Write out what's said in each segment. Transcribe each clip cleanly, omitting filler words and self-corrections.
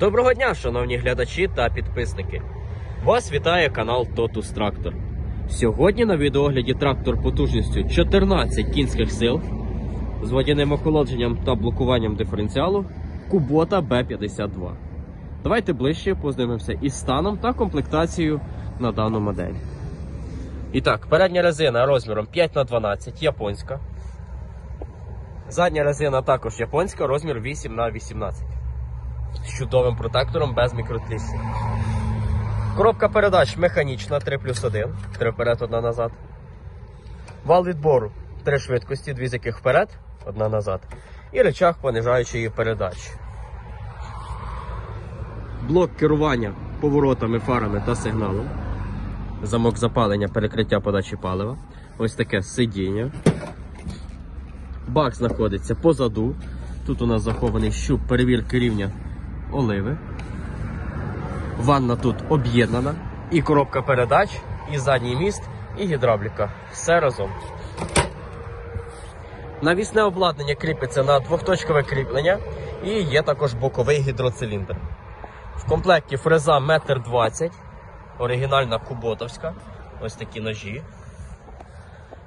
Доброго дня, шановні глядачі та підписники! Вас вітає канал Totus Traktor. Сьогодні на відеогляді трактор потужністю 14 кінських сил з водяним охолодженням та блокуванням диференціалу Kubota B-52. Давайте ближче познайомимося із станом та комплектацією на дану модель. І так, передня резина розміром 5х12, японська. Задня резина також японська, розмір 8х18. З чудовим протектором без мікротріщин. Коробка передач механічна 3+1, 3 вперед, 1 назад. Вал відбору 3 швидкості, 2 з яких вперед, 1 назад. І речах понижаючої передач. Блок керування поворотами, фарами та сигналом. Замок запалення, перекриття подачі палива. Ось таке сидіння. Бак знаходиться позаду. Тут у нас захований щуп перевірки рівня оливи. Ванна тут об'єднана. І коробка передач, і задній міст, і гідравліка. Все разом. Навісне обладнання кріпиться на двохточкове кріплення. І є також боковий гідроциліндр. В комплекті фреза 1,20 м. Оригінальна куботовська. Ось такі ножі.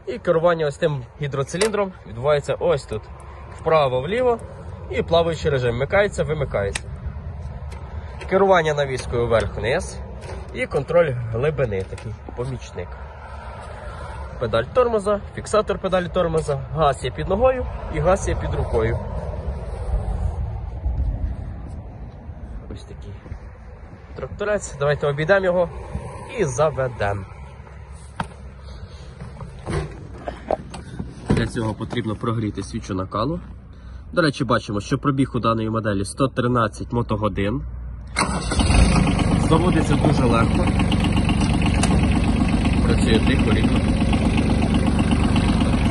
І керування ось тим гідроциліндром відбувається ось тут. Вправо-вліво. І плаваючий режим. Вмикається, вимикається. Керування навіскою вверх-вниз. І контроль глибини. Такий помічник. Педаль тормоза, фіксатор педалі тормоза. Газ є під ногою і газ є під рукою. Ось такий тракторець. Давайте обійдемо його і заведемо. Для цього потрібно прогріти свічу накалу. До речі, бачимо, що пробіг у даної моделі 113 мотогодин. Заводиться дуже легко. Працює тихо, рівно.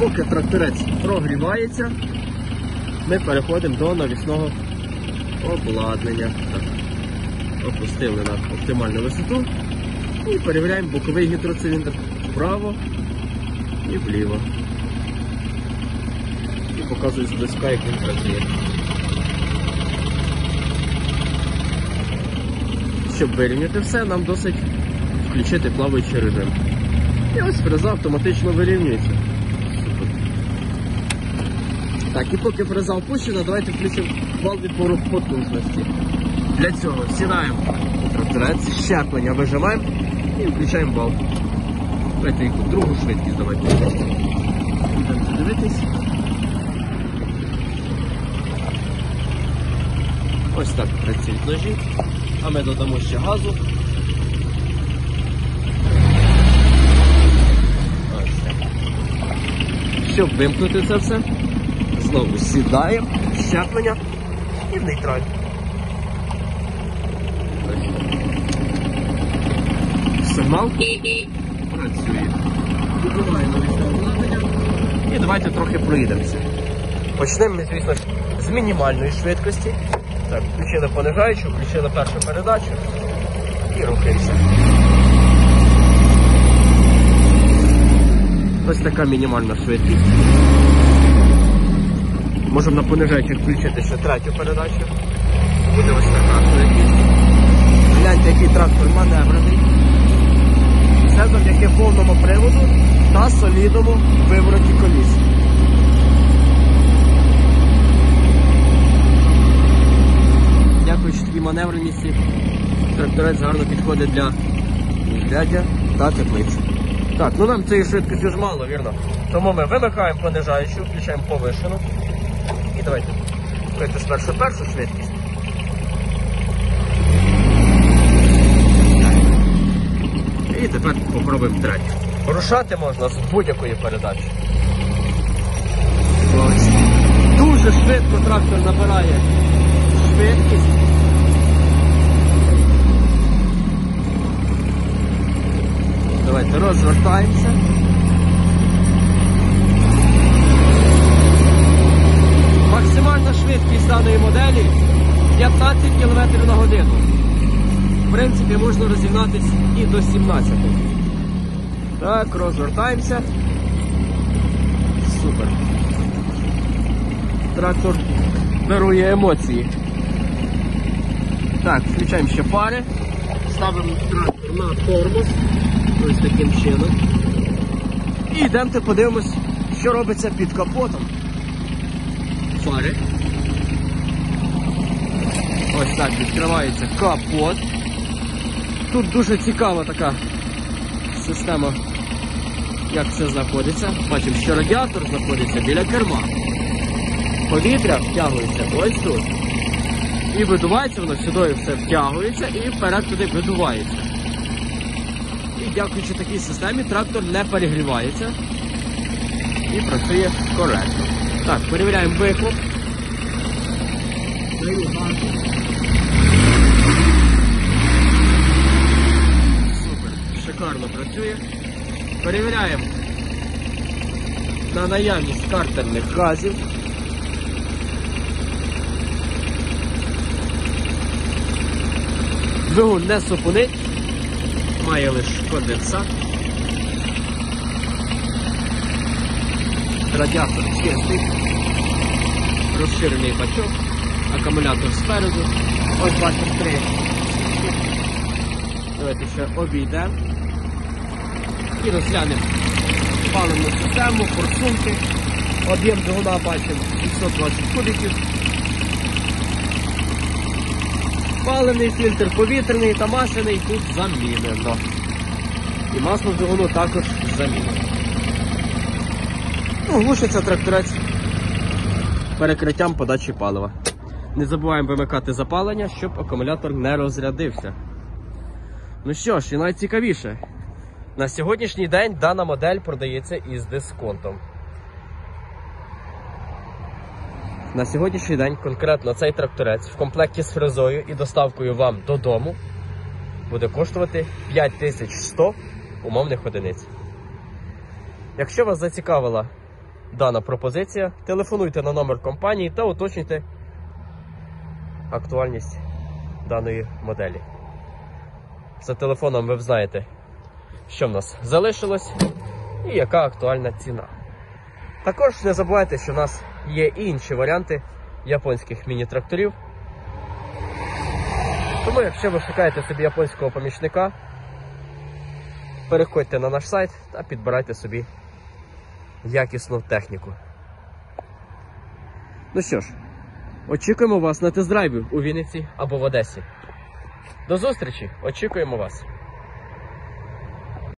Поки тракторець прогрівається, ми переходимо до навісного обладнання. Так. Опустили на оптимальну висоту і перевіряємо боковий гідроциліндр вправо і вліво. І показую зблизька, як він працює. Щоб вирівняти все, нам досить включити плаваючий режим. І ось фреза автоматично вирівнюється. Супер. Так, і поки фреза опущена, давайте включимо вал відбору потужності. Для цього сідаємо тракторець, щеплення вижимаємо і включаємо вал. Давайте яку другу швидкість давайте. Будемо дивитись. Ось так працюють ножі. А ми додамо ще газу. Ось так. Щоб вимкнути це все, знову сідаємо, щеплення і в нейтраль. Сигнал працює. Відбуваємо навісне обладнання. І давайте трохи проїдемося. Почнемо ми, звісно, з мінімальної швидкості. Так, включили понижаючу, включили першу передачу і рухаємося. Ось така мінімальна швидкість. Можемо на понижаючу включити ще третю передачу. Буде ось така швидкість. Гляньте, який трактор маневрений. Це завдяки повному приводу та солідному вивороті коліс. Дякуючи такій маневреності, тракторець гарно підходить для глядя та теплиці. Так, ну нам цієї швидкості ж мало, вірно? Тому ми вимикаємо понижаючу, включаємо повишену. І давайте спершу першу швидкість. І тепер попробуємо третю. Рушати можна з будь-якої передачі. Ось. Дуже швидко трактор набирає швидкість. Давайте розвертаємося. Максимальна швидкість даної моделі 15 км на годину. В принципі, можна розігнатись і до 17. Так, розвертаємося. Супер. Трактор дарує емоції. Так, включаємо ще пари, ставимо трактор на тормоз, ось таким чином. І йдемте подивимось, що робиться під капотом. Фари. Ось так відкривається капот. Тут дуже цікава така система, як все знаходиться. Бачимо, що радіатор знаходиться біля керма. Повітря втягується ось тут. І видувається воно, сюди все втягується і вперед туди видувається. І дякуючи такій системі, трактор не перегрівається і працює коректно. Так, перевіряємо вихлоп. Супер, шикарно працює. Перевіряємо на наявність картерних газів. Двигун не сопонить, має лише конденсат. Радіатор чистий, розширений бачок, акумулятор спереду. Ось бачимо три. Давайте ще обійдемо і розглянемо паливну систему, форсунки. Об'єм двигуна бачимо 620 кубиків. Паливний фільтр повітряний та масляний тут замінено. І масло в двигуну також замінено. Ну, глушиться тракторець перекриттям подачі палива. Не забуваємо вимикати запалення, щоб акумулятор не розрядився. Ну що ж, і найцікавіше. На сьогоднішній день дана модель продається із дисконтом. На сьогоднішній день конкретно цей тракторець в комплекті з фрезою і доставкою вам додому буде коштувати 5100 умовних одиниць. Якщо вас зацікавила дана пропозиція, телефонуйте на номер компанії та уточнюйте актуальність даної моделі. За телефоном ви знаєте, що в нас залишилось і яка актуальна ціна. Також не забувайте, що в нас є і інші варіанти японських міні-тракторів. Тому, якщо ви шукаєте собі японського помічника, переходьте на наш сайт та підбирайте собі якісну техніку. Ну що ж, очікуємо вас на тест-драйві у Вінниці або в Одесі. До зустрічі, очікуємо вас!